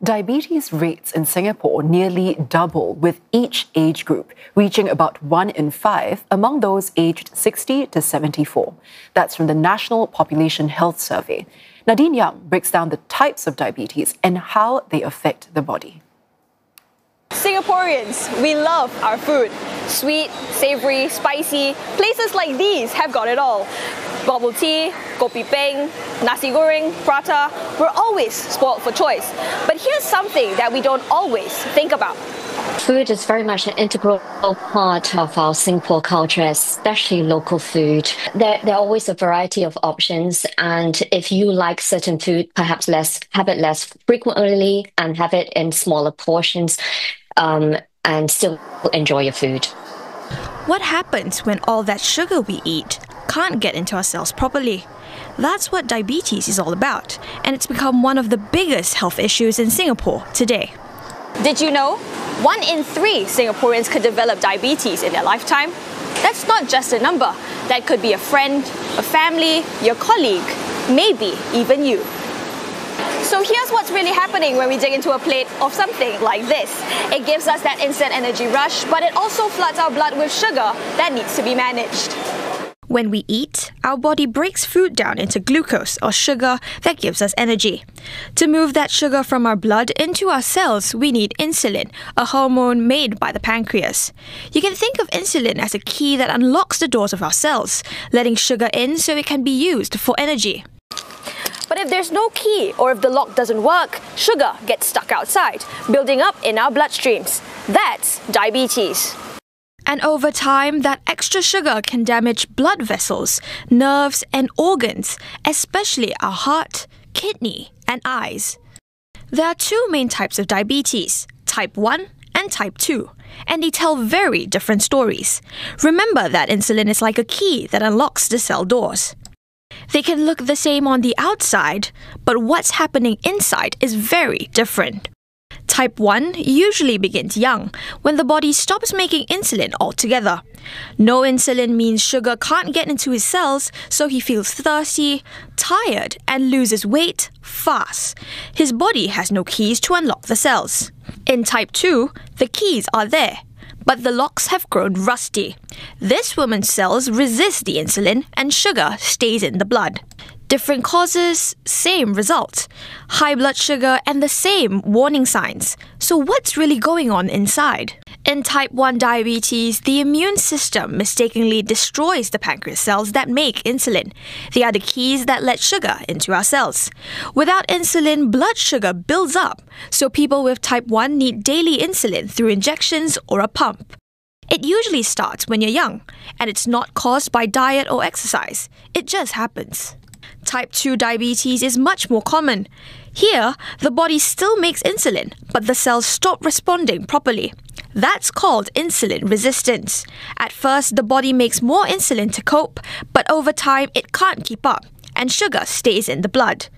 Diabetes rates in Singapore nearly double with each age group, reaching about 1 in 5 among those aged 60 to 74. That's from the National Population Health Survey. Nadine Yeam breaks down the types of diabetes and how they affect the body. Singaporeans, we love our food. Sweet, savoury, spicy, places like these have got it all. Bubble tea, Kopi Beng, nasi goreng, prata, we're always spoiled for choice. But here's something that we don't always think about. Food is very much an integral part of our Singapore culture, especially local food. There are always a variety of options, and if you like certain food, perhaps have it less frequently and have it in smaller portions and still enjoy your food. What happens when all that sugar we eat can't get into our cells properly? That's what diabetes is all about, and it's become one of the biggest health issues in Singapore today. Did you know 1 in 3 Singaporeans could develop diabetes in their lifetime? That's not just a number. That could be a friend, a family, your colleague, maybe even you. So here's what's really happening when we dig into a plate of something like this. It gives us that instant energy rush, but it also floods our blood with sugar that needs to be managed. When we eat, our body breaks food down into glucose or sugar that gives us energy. To move that sugar from our blood into our cells, we need insulin, a hormone made by the pancreas. You can think of insulin as a key that unlocks the doors of our cells, letting sugar in so it can be used for energy. But if there's no key, or if the lock doesn't work, sugar gets stuck outside, building up in our bloodstreams. That's diabetes. And over time, that extra sugar can damage blood vessels, nerves and organs, especially our heart, kidney and eyes. There are two main types of diabetes, type 1 and type 2, and they tell very different stories. Remember that insulin is like a key that unlocks the cell doors. They can look the same on the outside, but what's happening inside is very different. Type 1 usually begins young, when the body stops making insulin altogether. No insulin means sugar can't get into his cells, so he feels thirsty, tired, and loses weight fast. His body has no keys to unlock the cells. In Type 2, the keys are there, but the locks have grown rusty. This woman's cells resist the insulin and sugar stays in the blood. Different causes, same result. High blood sugar and the same warning signs. So what's really going on inside? In type 1 diabetes, the immune system mistakenly destroys the pancreas cells that make insulin. They are the keys that let sugar into our cells. Without insulin, blood sugar builds up, so people with type 1 need daily insulin through injections or a pump. It usually starts when you're young, and it's not caused by diet or exercise. It just happens. Type 2 diabetes is much more common. Here, the body still makes insulin, but the cells stop responding properly. That's called insulin resistance. At first, the body makes more insulin to cope, but over time, it can't keep up, and sugar stays in the blood.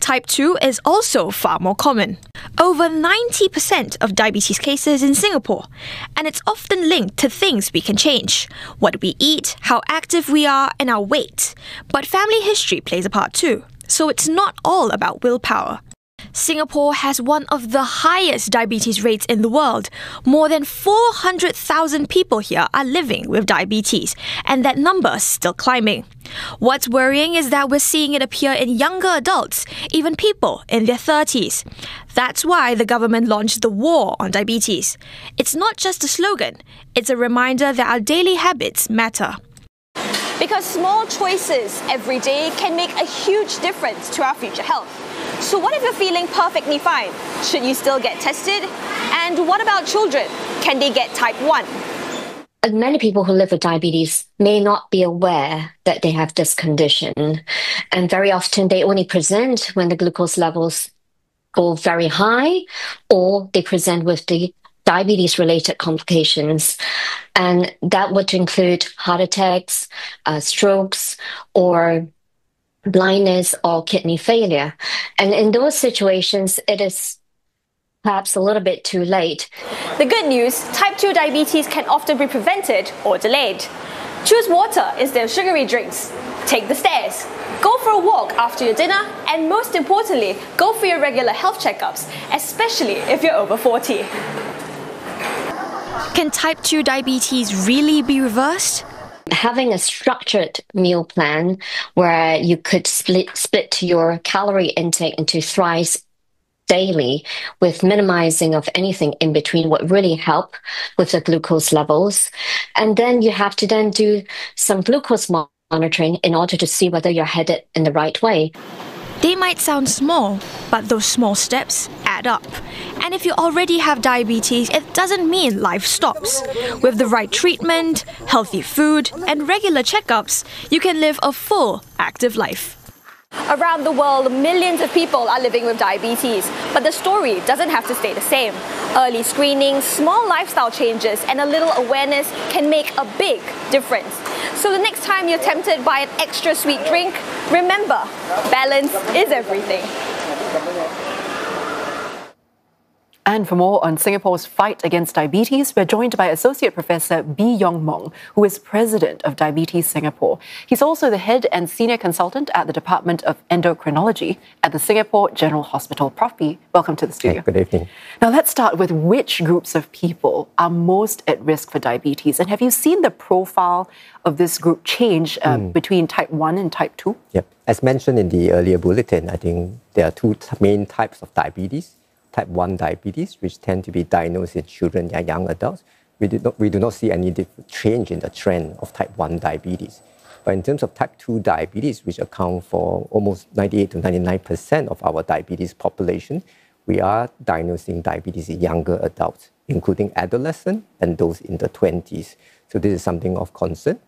Type 2 is also far more common. Over 90% of diabetes cases in Singapore, and it's often linked to things we can change. What we eat, how active we are, and our weight. But family history plays a part too, so it's not all about willpower. Singapore has one of the highest diabetes rates in the world. More than 400,000 people here are living with diabetes, and that number is still climbing. What's worrying is that we're seeing it appear in younger adults, even people in their 30s. That's why the government launched the War on Diabetes. It's not just a slogan, it's a reminder that our daily habits matter. Because small choices every day can make a huge difference to our future health. So what if you're feeling perfectly fine? Should you still get tested? And what about children? Can they get type 1? Many people who live with diabetes may not be aware that they have this condition. And very often they only present when the glucose levels go very high, or they present with the diabetes-related complications. And that would include heart attacks, strokes, or blindness or kidney failure. And in those situations, it is perhaps a little bit too late. The good news, type 2 diabetes can often be prevented or delayed. Choose water instead of sugary drinks. Take the stairs, go for a walk after your dinner, and most importantly, go for your regular health checkups, especially if you're over 40. Can type 2 diabetes really be reversed? Having a structured meal plan where you could split your calorie intake into thrice daily with minimizing of anything in between would really help with the glucose levels. And then you have to then do some glucose monitoring in order to see whether you're headed in the right way. They might sound small, but those small steps add up. And if you already have diabetes, it doesn't mean life stops. With the right treatment, healthy food, and regular checkups, you can live a full, active life. Around the world, millions of people are living with diabetes, but the story doesn't have to stay the same. Early screening, small lifestyle changes, and a little awareness can make a big difference. So the next time you're tempted by an extra sweet drink, remember, balance is everything. And for more on Singapore's fight against diabetes, we're joined by Associate Professor Bee Yong Mong, who is President of Diabetes Singapore. He's also the Head and Senior Consultant at the Department of Endocrinology at the Singapore General Hospital. Prof B, welcome to the studio. Good evening. Now let's start with which groups of people are most at risk for diabetes, and have you seen the profile of this group change between type 1 and type 2? Yep. As mentioned in the earlier bulletin, I think there are two main types of diabetes. Type 1 diabetes, which tend to be diagnosed in children and young adults. We do not see any change in the trend of type 1 diabetes. But in terms of type 2 diabetes, which account for almost 98 to 99% of our diabetes population, we are diagnosing diabetes in younger adults, including adolescents and those in their 20s. So this is something of concern,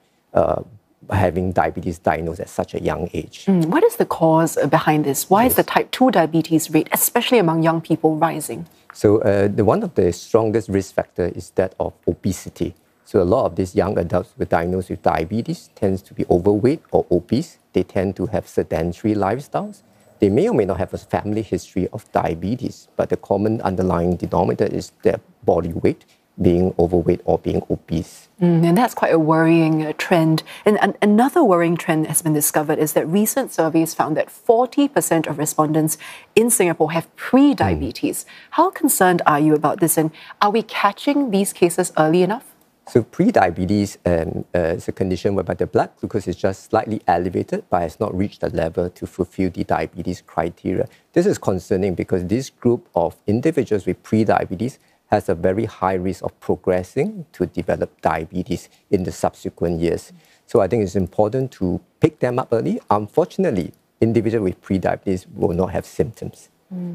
having diabetes diagnosed at such a young age. What is the cause behind this? Why is the type 2 diabetes rate, especially among young people, rising? So one of the strongest risk factors is that of obesity. So a lot of these young adults who are diagnosed with diabetes tends to be overweight or obese. They tend to have sedentary lifestyles. They may or may not have a family history of diabetes, but the common underlying denominator is their body weight, being overweight or being obese. And that's quite a worrying trend. And another worrying trend has been discovered is that recent surveys found that 40% of respondents in Singapore have pre-diabetes. How concerned are you about this, and are we catching these cases early enough? So pre-diabetes is a condition whereby the blood glucose is just slightly elevated but has not reached the level to fulfill the diabetes criteria. This is concerning because this group of individuals with pre-diabetes has a very high risk of progressing to develop diabetes in the subsequent years. So I think it's important to pick them up early. Unfortunately, individuals with pre-diabetes will not have symptoms.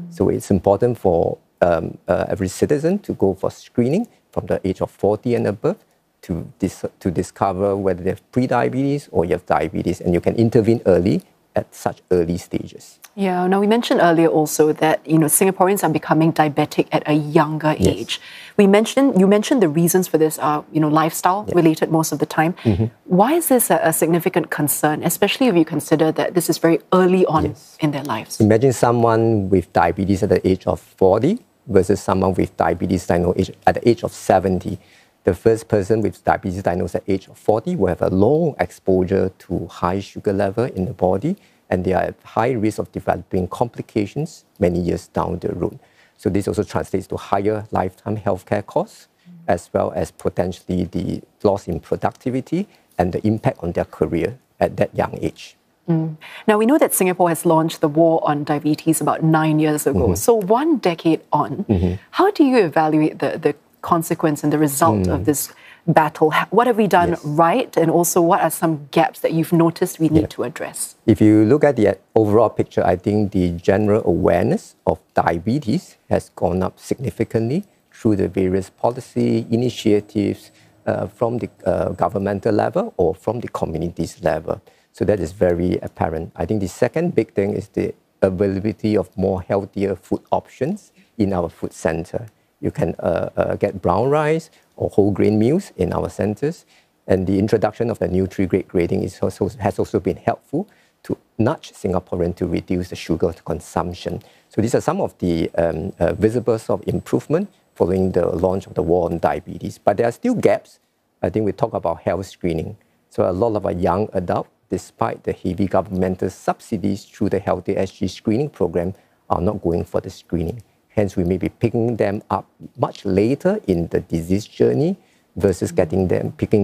So it's important for every citizen to go for screening from the age of 40 and above to discover whether they have pre-diabetes or you have diabetes, and you can intervene early at such early stages. Yeah, now we mentioned earlier also that, you know, Singaporeans are becoming diabetic at a younger age. You mentioned the reasons for this are, you know, lifestyle related most of the time. Why is this a significant concern, especially if you consider that this is very early on in their lives? Imagine someone with diabetes at the age of 40 versus someone with diabetes diagnosed at the age of 70. The first person with diabetes diagnosed at the age of 40 will have a long exposure to high sugar level in the body, and they are at high risk of developing complications many years down the road. So this also translates to higher lifetime healthcare costs, as well as potentially the loss in productivity and the impact on their career at that young age. Now, we know that Singapore has launched the War on Diabetes about 9 years ago. So 1 decade on, how do you evaluate the consequence and the result of this battle? What have we done right, and also what are some gaps that you've noticed we need to address? If you look at the overall picture, I think the general awareness of diabetes has gone up significantly through the various policy initiatives from the governmental level or from the communities level. So that is very apparent. I think the second big thing is the availability of more healthier food options in our food centre. You can get brown rice or whole grain meals in our centres. And the introduction of the Nutri-Grade grading has also been helpful to nudge Singaporeans to reduce the sugar consumption. So these are some of the visible sort of improvement following the launch of the War on Diabetes. But there are still gaps. I think we talk about health screening. So a lot of our young adults despite the heavy governmental subsidies through the Healthy SG screening program, are not going for the screening. Hence, we may be picking them up much later in the disease journey versus picking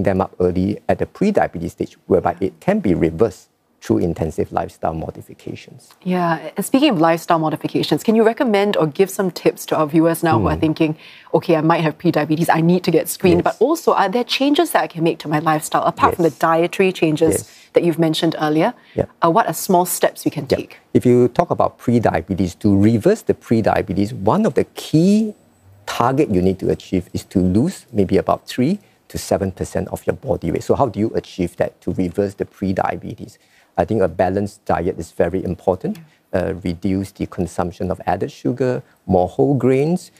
them up early at the pre-diabetes stage, whereby it can be reversed through intensive lifestyle modifications. Yeah, speaking of lifestyle modifications, can you recommend or give some tips to our viewers now who are thinking, okay, I might have pre-diabetes, I need to get screened, but also are there changes that I can make to my lifestyle, apart from the dietary changes that you've mentioned earlier? What are small steps we can take? If you talk about pre-diabetes, to reverse the pre-diabetes, one of the key target you need to achieve is to lose maybe about 3 to 7% of your body weight. So how do you achieve that to reverse the pre-diabetes? I think a balanced diet is very important. Reduce the consumption of added sugar, more whole grains,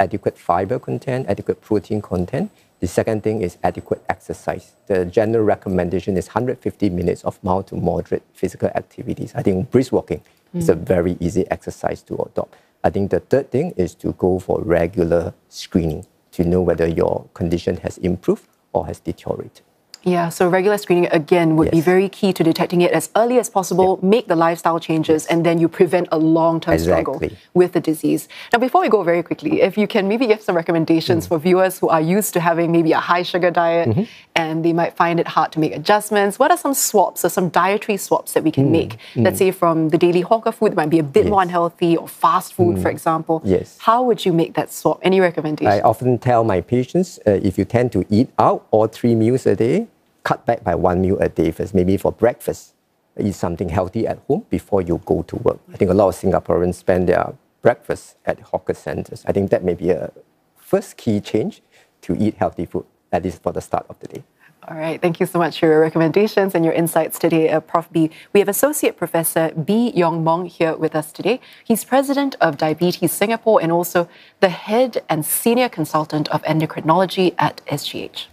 adequate fiber content, adequate protein content. The second thing is adequate exercise. The general recommendation is 150 minutes of mild to moderate physical activities. I think brisk walking is a very easy exercise to adopt. I think the third thing is to go for regular screening to know whether your condition has improved or has deteriorated. Yeah, so regular screening, again, would be very key to detecting it as early as possible, make the lifestyle changes, and then you prevent a long-term struggle with the disease. Now, before we go very quickly, if you can maybe give some recommendations for viewers who are used to having maybe a high-sugar diet and they might find it hard to make adjustments, what are some swaps or some dietary swaps that we can make? Let's say from the daily hawker food that might be a bit more unhealthy, or fast food, for example. How would you make that swap? Any recommendations? I often tell my patients, if you tend to eat out all 3 meals a day, cut back by 1 meal a day first, maybe for breakfast. Eat something healthy at home before you go to work. I think a lot of Singaporeans spend their breakfast at hawker centres. I think that may be a first key change, to eat healthy food, at least for the start of the day. All right, thank you so much for your recommendations and your insights today, Prof. B. We have Associate Professor Bee Yong Mong here with us today. He's President of Diabetes Singapore and also the Head and Senior Consultant of Endocrinology at SGH.